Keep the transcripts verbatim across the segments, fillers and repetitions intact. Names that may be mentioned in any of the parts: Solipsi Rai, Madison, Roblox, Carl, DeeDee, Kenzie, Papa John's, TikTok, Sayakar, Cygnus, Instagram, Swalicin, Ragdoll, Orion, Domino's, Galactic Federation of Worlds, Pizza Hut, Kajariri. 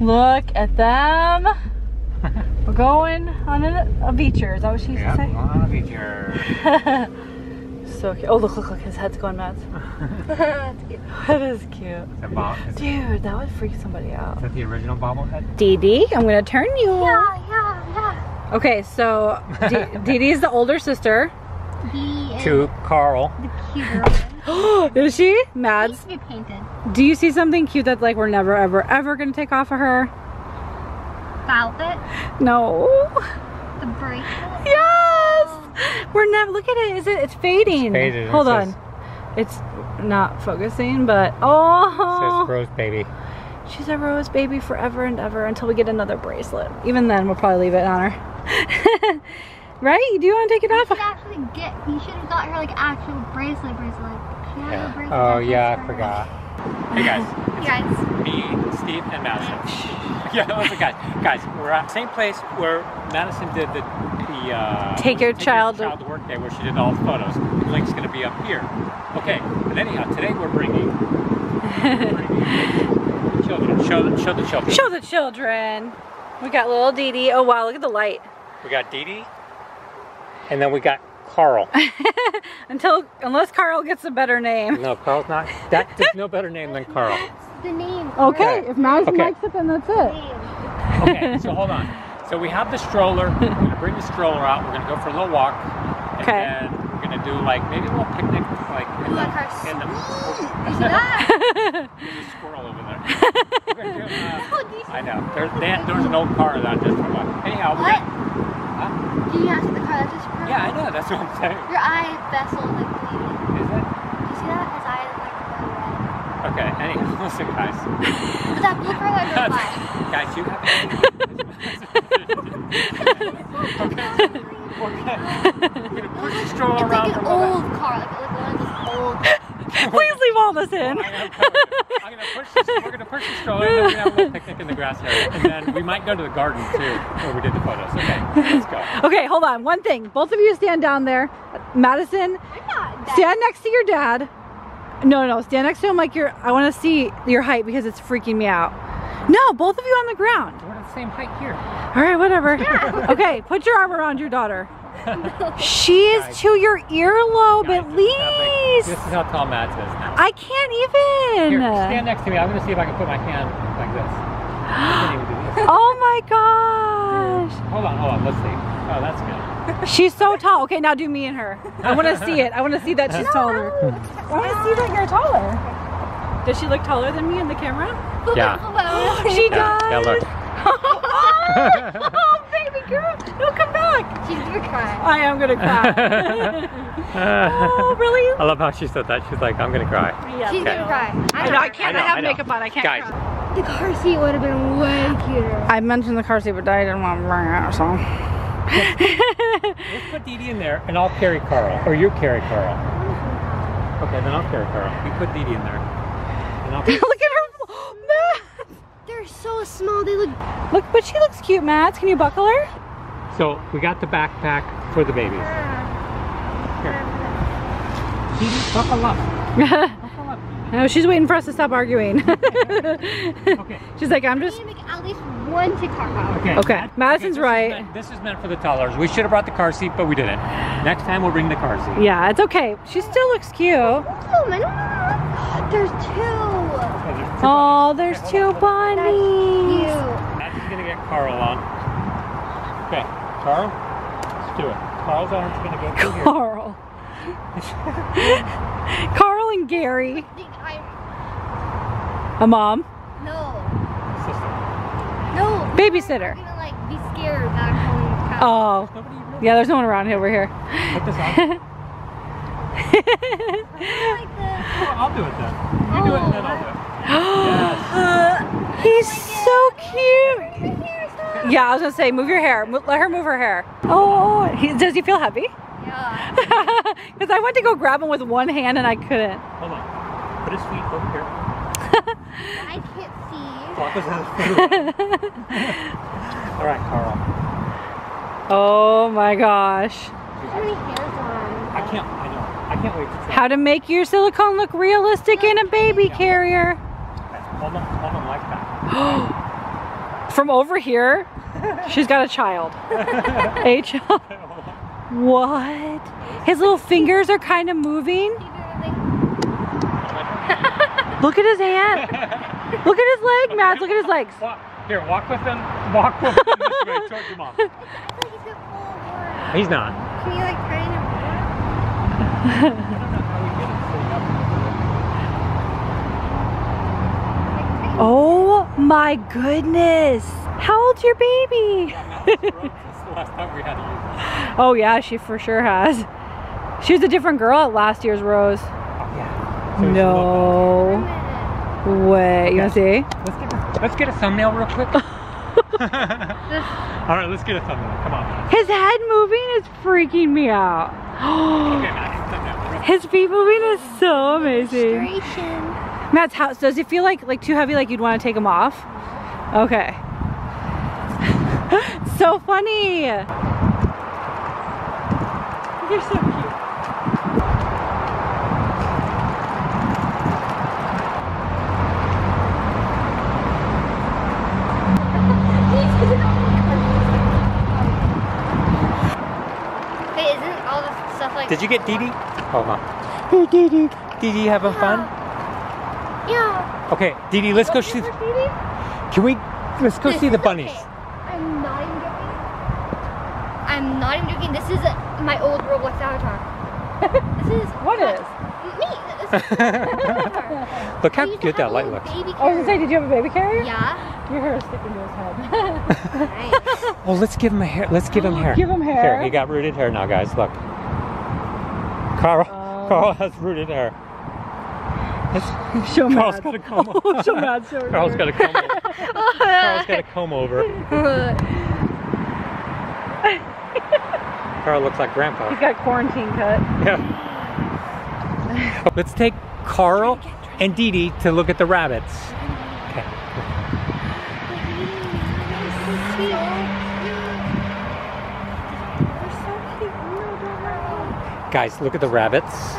Look at them. We're going on a, a beacher. Is that what she used yep, to say? On a beacher. So cute. Oh, look, look, look. His head's going mad. That's cute. That is cute. It's a bob. Dude, that would freak somebody out. Is that the original bobblehead? Dee Dee, I'm going to turn you. Yeah, yeah, yeah. Okay, so Dee Dee is the older sister. Dee to Carl. The cuter one. Is she? Mads? She used to be painted. Do you see something cute that like we're never ever ever gonna take off of her? The outfit? No. The bracelet? Yes! Oh. We're never, look at it, is it, it's fading. It's faded. Hold it on. Says, it's not focusing, but oh. It says Rose Baby. She's a Rose Baby forever and ever until we get another bracelet. Even then, we'll probably leave it on her. Right? You do want to take it off? You should actually get, you should have got her like actual bracelet bracelet. Yeah. Bracelet oh yeah, I forgot. Hey guys. Hey guys. Me, Steve, and Madison. Yeah, those are guys. Guys, we're at the same place where Madison did the, the uh, take your take child your child to work day where she did all the photos. The link's gonna be up here. Okay. But anyhow, today we're bringing, we're bringing children. Show, show the children. Show the children. We got little Dee Dee. Oh wow, look at the light. We got Dee Dee. And then we got Carl. Until, unless Carl gets a better name. No, Carl's not. That, there's no better name than Carl. That's the name. Carl. Okay, if Madison okay. likes it, then that's it. Okay, so hold on. So we have the stroller. We're going to bring the stroller out. We're going to go for a little walk. And okay. then we're going to do like maybe a little picnic. Like in the, in the, in the There's a squirrel over there. We're gonna do, uh, I know. There's, that, there's an old car that just came by. Anyhow, we got. Huh? Do you have the car that just broke? Yeah, I know. That's what I'm saying. Your eye vessel like bleeding. Is it? Do you see that? His eye is like red. Okay. Anyhow, listen, guys. But that blue car that just by. Guys, you have. Okay. We're gonna push the stroller around. It's like an old car, like like one of these old. Please leave all this in. I'm gonna push this, we're gonna push the stroller and then we're gonna have a little picnic in the grass area. And then we might go to the garden too, where we did the photos. Okay, let's go. Okay, hold on. One thing. Both of you stand down there. Madison, stand next to your dad. No, no, stand next to him like you're, I wanna see your height because it's freaking me out. No, both of you on the ground. We're the same height here. All right, whatever. Yeah. Okay, put your arm around your daughter. She is guys, to your earlobe guys, at least. This is how tall Matt is now. I can't even. Here, stand next to me. I'm going to see if I can put my hand like this. I can't even do this. Oh my gosh. Hold on, hold on. Let's see. Oh, that's good. She's so tall. Okay, now do me and her. I want to see it. I want to see that she's no, taller. No. I want to see that you're taller. Does she look taller than me in the camera? Yeah. Hello. She yeah. does. Yeah, look. Oh, oh, baby girl. No, come back. She's going to cry. I am going to cry. Oh, really? I love how she said that. She's like, I'm going to cry. Yeah, she's okay. going to cry. I, I, know, I can't. I, know, I have I makeup on. I can't Guys. cry. The car seat would have been way cuter. I mentioned the car seat, but I didn't want to bring it, so. Let's put Dee Dee in there, and I'll carry Carl. Or you carry Carl. Okay, then I'll carry Carl. You put Dee Dee in there. And I'll carry Look at They're so small. They look. Look, but she looks cute, Matt. Can you buckle her? So we got the backpack for the babies. Here. Dee Dee, buckle up. Buckle up. No, she's waiting for us to stop arguing. Okay. Okay. She's like, I'm just. We need to make at least one TikTok hour. Okay. okay. Madison's okay, right. Is meant, this is meant for the toddlers. We should have brought the car seat, but we didn't. Next time we'll bring the car seat. Yeah, it's okay. She still looks cute. Oh my God! There's two. Oh, there's okay, two on, bunnies. That's cute. Matt's gonna get Carl on. Okay, Carl, let's do it. Carl's arm's gonna go through Carl. Here. Carl. Carl and Gary. I'm... A mom? No. Sister. No. Babysitter. We're gonna like be scared back home. Oh. There's really yeah, there's no one around here. We're here. Put this on. I'll do it then. You do it and then I'll do it. Yes. Uh, he's oh so cute. Hair, yeah, I was gonna say, move your hair. Let her move her hair. Oh, he, does he feel heavy? Yeah. Because I went to go grab him with one hand and I couldn't. Hold on. Put his feet over here. I can't see. All right, Carl. Oh my gosh. How many hairs on? I can't. I know. I can't wait to try. How to make your silicone look realistic in a baby carrier. Hold on, hold on like that. From over here, she's got a child. A child. What? His little fingers are kind of moving. Look at his hand. Look at his leg, Mads. Look at his legs. Here, walk with him. Walk with him this way towards your mom. He's not. Can you like try and avoid him? Oh my goodness! How old's your baby? Oh yeah, she for sure has. She was a different girl at last year's Rose. No way. You want to see? Let's get a, let's get a thumbnail real quick. All right, let's get a thumbnail. Come on. His head moving is freaking me out. His feet moving is so amazing. Matt's house, does it feel like like too heavy, like you'd want to take them off? Okay. So funny. You're so cute. Wait, isn't all the stuff like... Did you get Dee Dee? Hold on. Hey, Dee Dee. Dee Dee having yeah. fun? Yeah. Okay, Dee Dee, let's go see... Can we... Let's go this see the bunnies. Okay. I'm not even joking. I'm not even joking. This is a, my old Roblox avatar. This is... What is? Me! This is my avatar. Look how good that light looks. I was gonna say, did you have a baby carrier? Yeah. Your hair is sticking to his head. Nice. Well, let's give him a hair. Let's give him hair. Give him hair. Here, he got rooted hair now, guys. Look. Carl. Um, Carl has rooted hair. That's, show Carl's got a comb over. Oh, show Mad, show Carl's got a comb over. Carl's got a comb over. Carl looks like Grandpa. He's got quarantine cut. Yeah. Let's take Carl try again, try again. and Dee Dee to look at the rabbits. Okay. Guys, look at the rabbits.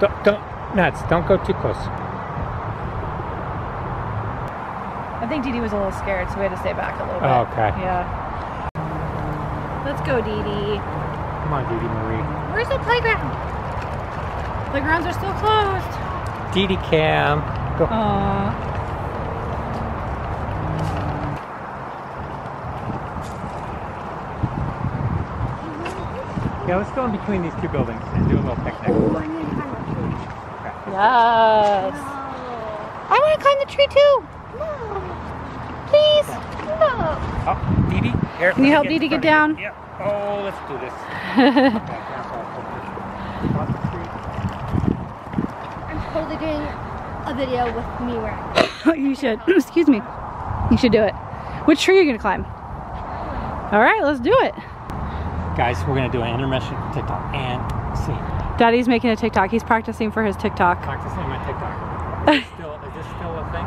Don't, don't. Mads, don't go too close. I think Dee Dee was a little scared, so we had to stay back a little bit. Oh, okay. Yeah. Let's go, Dee Dee. Come on, Dee Dee Marie. Where's the playground? Playgrounds are still closed. Dee Dee Cam. Go. Aww. Yeah, let's go in between these two buildings and do a little picnic. Ooh. Yes. No. I want to climb the tree too. No. Please. No. Oh, Dee Dee. Here, Can you help Dee Dee get down? Yep. Yeah. Oh, let's do this. I'm totally doing a video with me where I am. You should. Excuse me. You should do it. Which tree are you going to climb? All right, let's do it. Guys, we're going to do an intermission from TikTok and see. Daddy's making a TikTok. He's practicing for his TikTok. Practicing my TikTok. Is, still, is this still a thing?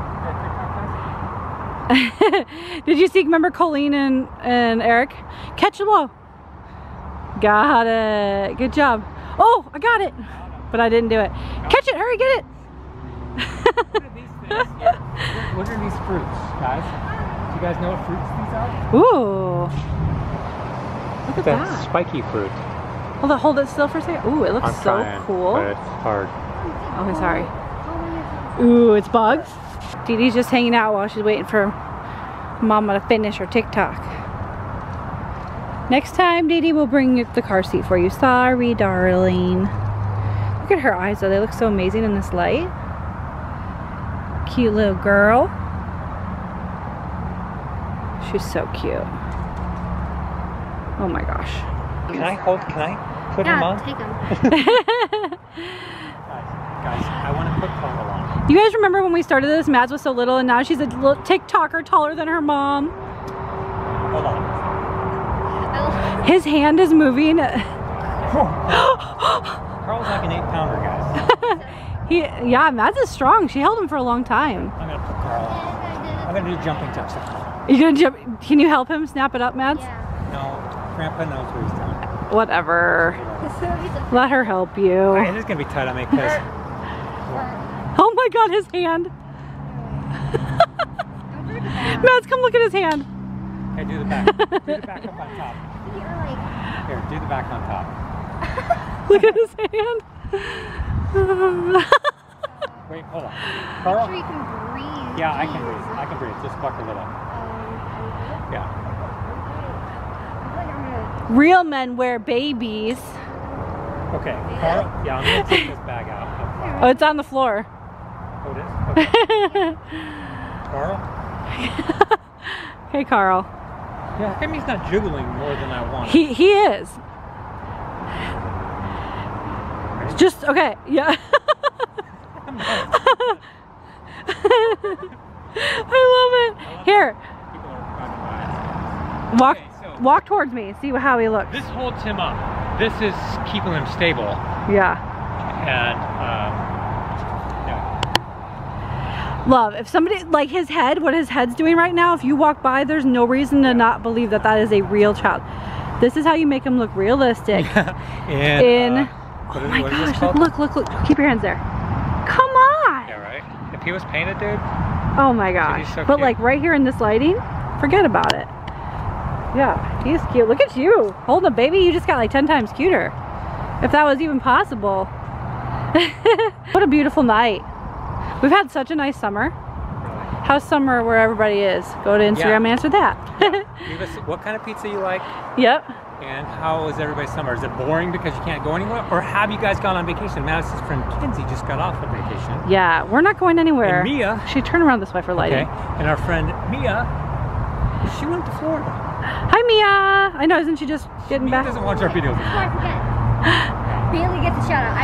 That TikTok does? Did you see? Remember Colleen and and Eric? Catch the ball. Got it. Good job. Oh, I got it, but I didn't do it. Catch it. Hurry, get it. What are these things? What are these fruits, guys? Do you guys know what fruits these are? Ooh. Look at that, that spiky fruit. Hold it, hold it still for a second. Ooh, it looks I'm so trying, cool. But it's hard. Oh, sorry. Ooh, it's bugs. Dee Dee's just hanging out while she's waiting for Mama to finish her TikTok. Next time, Dee Dee will bring the car seat for you. Sorry, darling. Look at her eyes, though. They look so amazing in this light. Cute little girl. She's so cute. Oh my gosh. Can I hold, can I put yeah, him on? Take him. guys, guys, I want to put Carl on. You guys remember when we started this, Mads was so little and now she's a little TikToker taller than her mom. Hold on. His hand is moving. Carl's like an eight pounder, guys. he, yeah, Mads is strong. She held him for a long time. I'm going to put Carl on. I'm going to do jumping jumps at Carl. You're going to jump, can you help him snap it up, Mads? Yeah. No, Grandpa knows what he's doing. Whatever. Let her help you. All right, it is gonna be tight on me because. Oh my God, his hand. Mads, come look at his hand. Okay, do the back. Do the back up on top. Here, do the back on top. Look at his hand. Wait, hold on. Carl? Make sure you can breathe. Yeah, please. I can breathe. I can breathe. Just buckle it up. Um, yeah. Real men wear babies. Okay, Carl? Yeah, I'm going to take this bag out. Oh, it's on the floor. Oh, it is? Okay. Carl? Hey, Carl. Yeah, how come he's not juggling more than I want? He, he is. Ready? Just, okay, yeah. I love it. Here. Walk, okay, so walk towards me. See how he looks. This holds him up. This is keeping him stable. Yeah. And um, yeah. Love. If somebody like his head, what his head's doing right now. If you walk by, there's no reason to yeah. not believe that that is a real child. This is how you make him look realistic. and, In. Uh, oh my gosh! Look! Look! Look! Keep your hands there. Come on! Yeah, right? If he was painted, dude. Oh my gosh. So but like right here in this lighting, forget about it. Yeah, he's cute. Look at you. Hold up, baby. You just got like ten times cuter. If that was even possible. What a beautiful night. We've had such a nice summer. How's summer where everybody is? Go to Instagram yeah. and answer that. Yeah. Leave us what kind of pizza you like. Yep. And how is everybody's summer? Is it boring because you can't go anywhere? Or have you guys gone on vacation? Madison's friend Kenzie just got off on vacation. Yeah, we're not going anywhere. And Mia. She turned around this way for lighting. Okay. And our friend Mia, she went to Florida. Hi, Mia. I know, isn't she just getting Mia back? She doesn't watch our videos. Before I forget, Bailey gets a shout out. I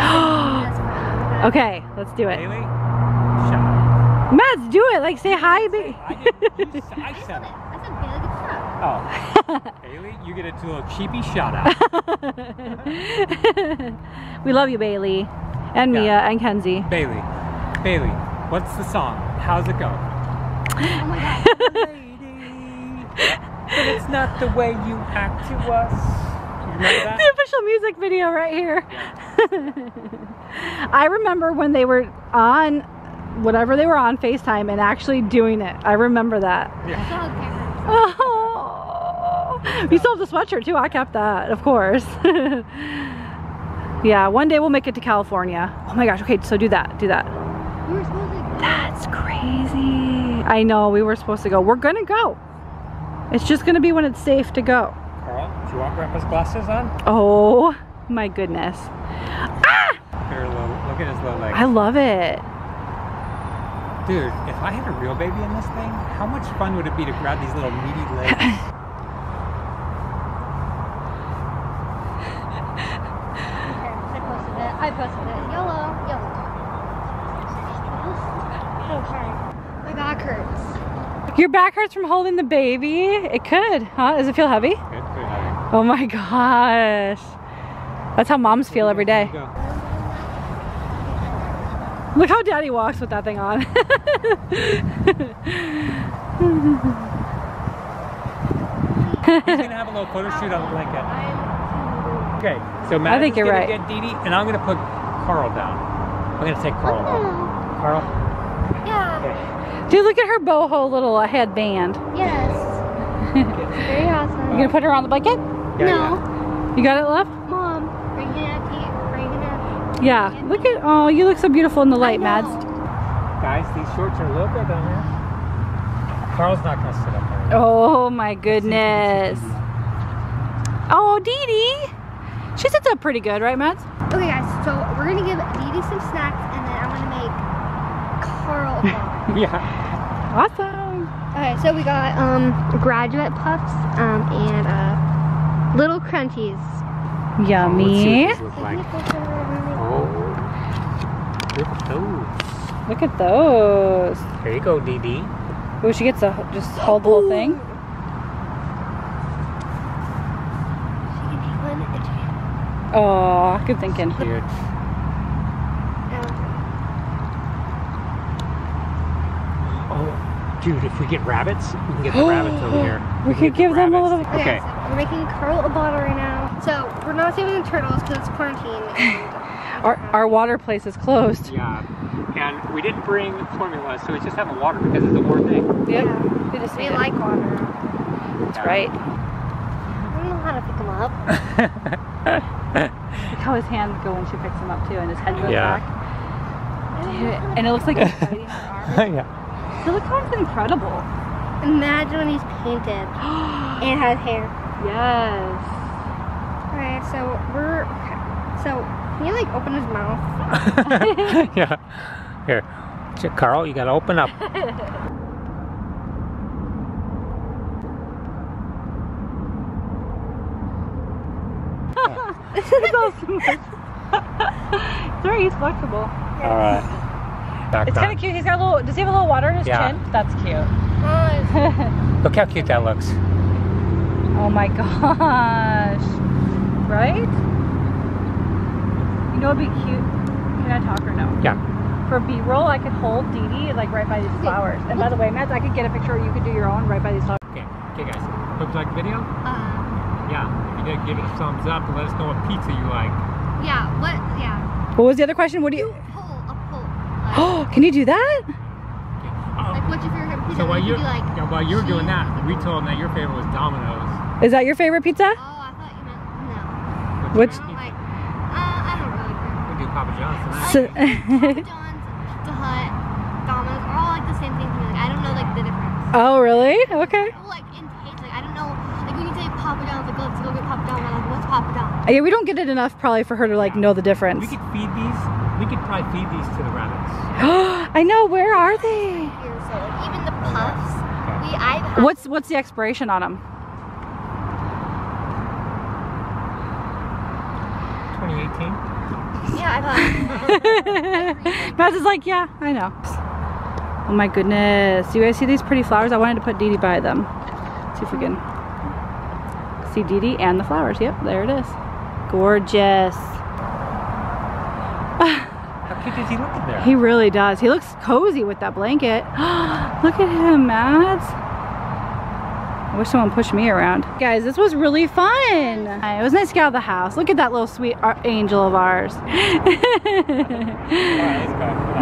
okay, let's do it. Bailey, shout out. Mads, do it. Like, say hi, baby. I did. I said it. I said Bailey gets a shout out. Oh. Bailey, you get a little cheapy shout out. We love you, Bailey. And yeah. Mia and Kenzie. Bailey. Bailey, what's the song? How's it go? Oh my gosh, lady. But it's not the way you act to us. You remember that? The official music video right here. Yeah. I remember when they were on whatever they were on FaceTime and actually doing it. I remember that. Yeah. Oh. We still have the sweatshirt too. I kept that, of course. Yeah, one day we'll make it to California. Oh my gosh, okay, so do that, do that. We were supposed to go. That's crazy. I know, we were supposed to go. We're gonna go. It's just gonna be when it's safe to go. Carl, do you want Grandpa's glasses on? Oh my goodness. Ah! Her little, look at his little legs. I love it. Dude, if I had a real baby in this thing, how much fun would it be to grab these little meaty legs? I posted it. Yellow, yellow. Okay. My back hurts. Your back hurts from holding the baby? It could, huh? Does it feel heavy? It's pretty heavy. Oh my gosh. That's how moms feel every day. Look how daddy walks with that thing on. He's going to have a little photo shoot on Lincoln. Okay, so Matt I think you're right. Get Dee Dee, and I'm gonna put Carl down. I'm gonna take Carl down. Okay. Carl? Yeah. Okay. Dude, look at her boho little headband. Yes. It's very awesome. You're gonna put her on the blanket? Yeah, no. Yeah. You got it, love? Mom, bring it up, bring it up. Yeah. It look at oh, you look so beautiful in the light, Mads. Guys, these shorts are a little bit down here. Carl's not gonna sit up there. Oh my goodness. Oh, Dee Dee. She sits up pretty good, right, Mads? Okay, guys, so we're going to give Dee Dee some snacks, and then I'm going to make Carl a ball. Yeah. Awesome. Okay, so we got um, graduate puffs um, and uh, little crunchies. Yummy. Oh, like. Oh, look at those. Look at those. There you go, Dee Dee. Oh, she gets to just hold the whole thing. Oh, good thinking. Weird. Oh, dude, if we get rabbits, we can get the rabbits over here. We, we could give them rabbits. a little. Okay. Okay. So we're making Carl a bottle right now. So we're not saving the turtles because it's quarantine. And our our water place is closed. Yeah, and we didn't bring formula, so we just have a water because it's a war thing. Yep. Yeah. We just we right? I don't know how to pick him up. Look how his hands go when she picks him up too, and his head goes yeah. back. Dude, and it looks like he's biting her arm. Yeah. Silicone's incredible. Imagine when he's painted and has hair. Yes. Alright, so we're so can you like open his mouth? Yeah. Here. Carl, you gotta open up. It's very flexible. Alright. It's kind of cute. He's got a little, does he have a little water in his yeah. chin? That's cute. Oh, look how cute that looks. Oh my gosh. Right? You know it'd be cute. Can I talk or no? Yeah. For B-roll, I could hold Dee Dee like right by these flowers. And by the way, Matt, I could get a picture, or you could do your own right by these flowers. Okay, okay guys. Hope you like the video? Uh, Yeah, if you did, give it a thumbs up and let us know what pizza you like. Yeah, what, yeah. What was the other question? What do you... A poll, a poll. Oh, like, can you do that? Okay. Uh, like, what's your favorite pizza? So while you're, you like, yeah, while you were doing that, we told them that your favorite was Domino's. Is that your favorite pizza? Oh, I thought you meant, no. What's... I don't like, uh, I don't really care. We do Papa John's tonight. So, Papa John's, Pizza Hut, Domino's are all like the same thing to me. Like, I don't know, like, the difference. Oh, really? Okay. Like, in taste, like, I don't know. Like, when you say Papa John's, like, let's go get Papa John's, I'm like, what's Papa John's? Yeah, we don't get it enough, probably, for her to, like, know the difference. We could feed these. We could probably feed these to the rabbits. I know. Where are they? Here, so, like, even the puffs. Okay. We, I've had what's, what's the expiration on them? twenty eighteen? Yeah, I've had Mads is like, yeah, I know. Oh, my goodness. You guys see these pretty flowers? I wanted to put Dee Dee by them. Let's see if we can... See Dee Dee and the flowers. Yep, there it is. Gorgeous. How cute does he look in there? He really does. He looks cozy with that blanket. Look at him, Mads. I wish someone pushed me around. Guys, this was really fun. It was nice to get out of the house. Look at that little sweet angel of ours. All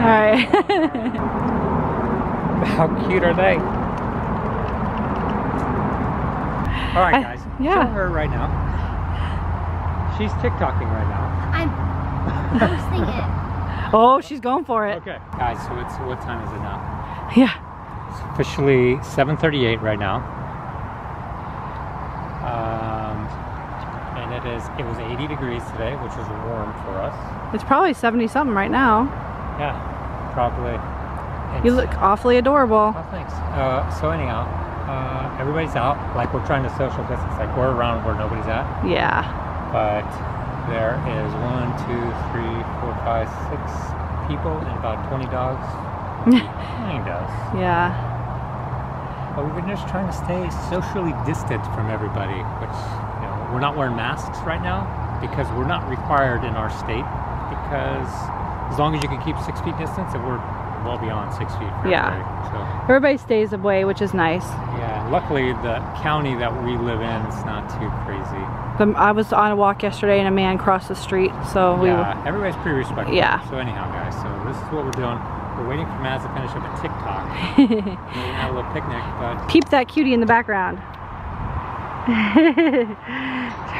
right. How cute are they? All right, guys. I Yeah. Show her right now. She's TikToking right now. I'm posting it. Oh, she's going for it. Okay. Guys, so it's, what time is it now? Yeah. It's officially seven thirty-eight right now. Um, and it is, it was eighty degrees today, which was warm for us. It's probably seventy something right now. Yeah, probably. It's, you look awfully adorable. Oh, thanks. Uh, so anyhow. Uh, everybody's out, like we're trying to social distance, like we're around where nobody's at. Yeah. But there is one, two, three, four, five, six people and about twenty dogs. twenty dogs. Yeah. But we've been just trying to stay socially distant from everybody, which, you know, we're not wearing masks right now because we're not required in our state, because as long as you can keep six feet distance, and we're well beyond six feet. For yeah. Everybody, so. Everybody stays away, which is nice. Yeah. Luckily, the county that we live in is not too crazy. The, I was on a walk yesterday, and a man crossed the street, so we. Yeah. Everybody's pretty respectful. Yeah. So anyhow, guys, so this is what we're doing. We're waiting for Mads to finish up a TikTok. We had a little picnic, but keep that cutie in the background.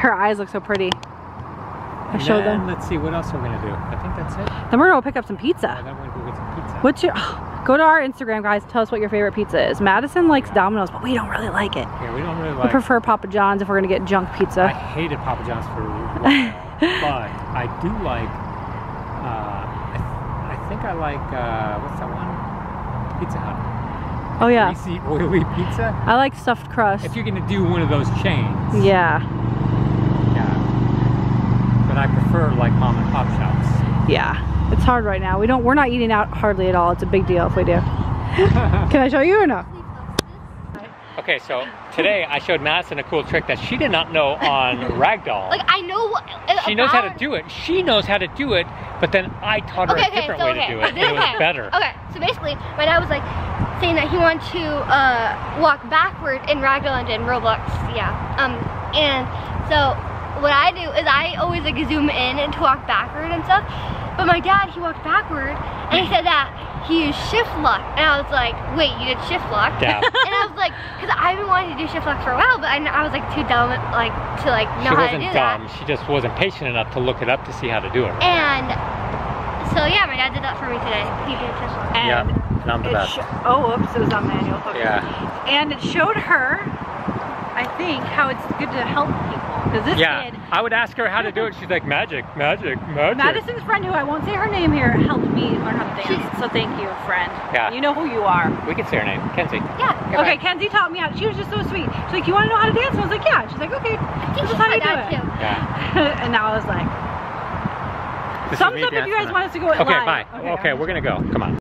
Her eyes look so pretty. I and showed then, them. Let's see what else we're gonna do. I think that's it. Then we're gonna pick up some pizza. Yeah, then we're gonna go get some pizza. What's your? Oh, go to our Instagram, guys. Tell us what your favorite pizza is. Madison likes yeah. Domino's, but we don't really like it. Yeah, we don't really like. We prefer Papa John's if we're gonna get junk pizza. I hated Papa John's for a while, but I do like. Uh, I, th I think I like uh, what's that one? Pizza Hut. Oh yeah. Greasy, oily pizza. I like stuffed crust. If you're gonna do one of those chains. Yeah. But I prefer like mom and pop shops. Yeah, it's hard right now. We don't. We're not eating out hardly at all. It's a big deal if we do. Can I show you or no? Okay, so today I showed Madison a cool trick that she did not know on Ragdoll. Like I know. What, uh, she knows how to do it. She knows how to do it. But then I taught her okay, a okay, different so, way okay. to do it. It okay. was better. Okay, so basically, my dad was like saying that he wanted to uh, walk backward in Ragdoll and in Roblox. Yeah. Um. And so. What I do is I always like zoom in and to walk backward and stuff, but my dad, he walked backward and he said that he used shift lock. And I was like, wait, you did shift lock? Yeah. And I was like, because I've been wanting to do shift lock for a while, but I, I was like too dumb like to like know how to do that. She wasn't dumb. She just wasn't patient enough to look it up to see how to do it. And so yeah, my dad did that for me today. He did shift lock. And yeah, and I'm the best. Oh, oops, it was on manual. Okay. Yeah. And it showed her, I think, how it's good to help people. This yeah, kid, I would ask her how to do it. She's like, magic, magic, magic. Madison's friend, who I won't say her name here, helped me learn how to dance. So thank you, friend. Yeah. You know who you are. We can say her name, Kenzie. Yeah. Okay, okay, Kenzie taught me how. She was just so sweet. She's like, you want to know how to dance? And I was like, yeah. She's like, okay. This is how you do it. Too. Yeah. And now I was like, this thumbs up if you guys want us to go. Okay, live. Bye. Okay, okay, we're gonna go. Come on.